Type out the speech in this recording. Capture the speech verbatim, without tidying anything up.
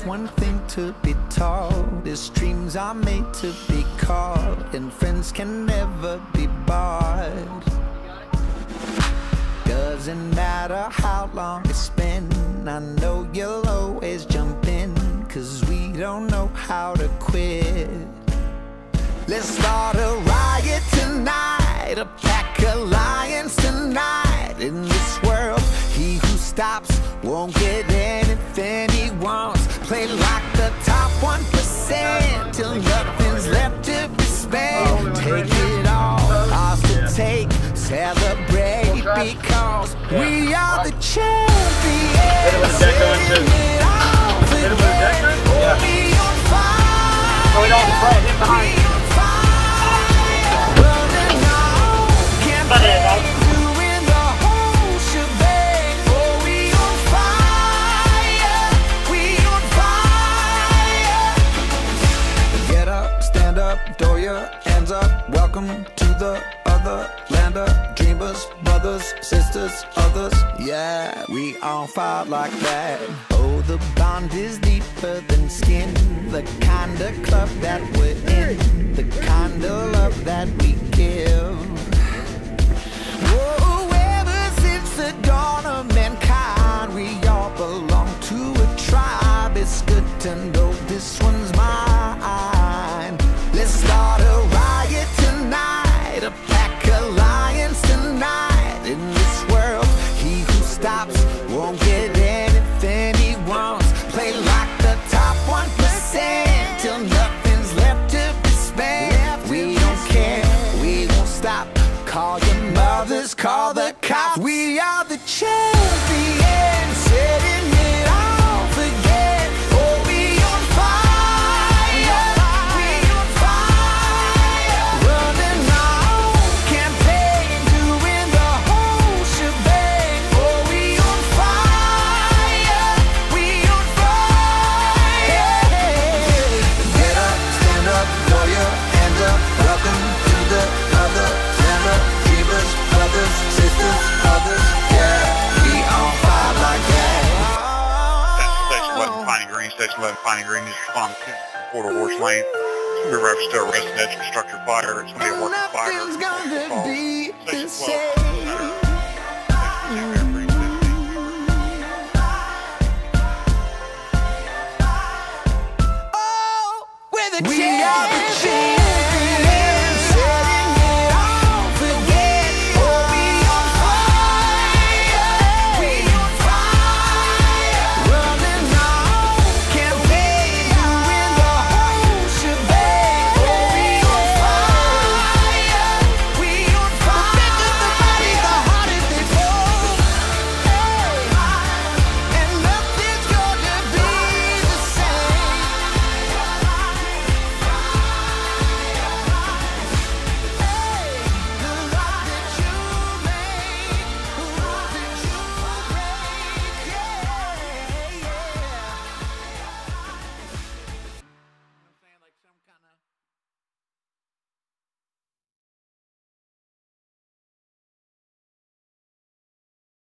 It's one thing to be taught, as dreams are made to be caught, and friends can never be bought. Doesn't matter how long it's been, I know you'll always jump in, 'cause we don't know how to quit. Let's start a riot tonight, a pack alliance tonight. In this world, he who stops won't get anything he wants. Play like the top one percent till nothing's left to be spent. Take it all, ours to take, celebrate, because we are the champions. Taking it all today, we'll be on fire. We throw your hands up, welcome to the other land of dreamers, brothers, sisters, others. Yeah, we all fight like that. Oh, the bond is deeper than skin, the kind of club that we're in, the kind of love that we give. Whoa, ever since the dawn of mankind, we all belong to a tribe. It's good to know this one's mine. Let's start a riot tonight, a pack alliance tonight. In this world, he who stops won't get anything he wants. Play like the top one percent till nothing's left to be spent. We don't care, we won't stop. Call your mothers, call the cops. We are the champions, setting it all for you. Finding green is responding to quarter horse lane. It's going to be a residential structure fire. It's going to be a working fire. Nothing's going to be the same. Oh, we're the champions.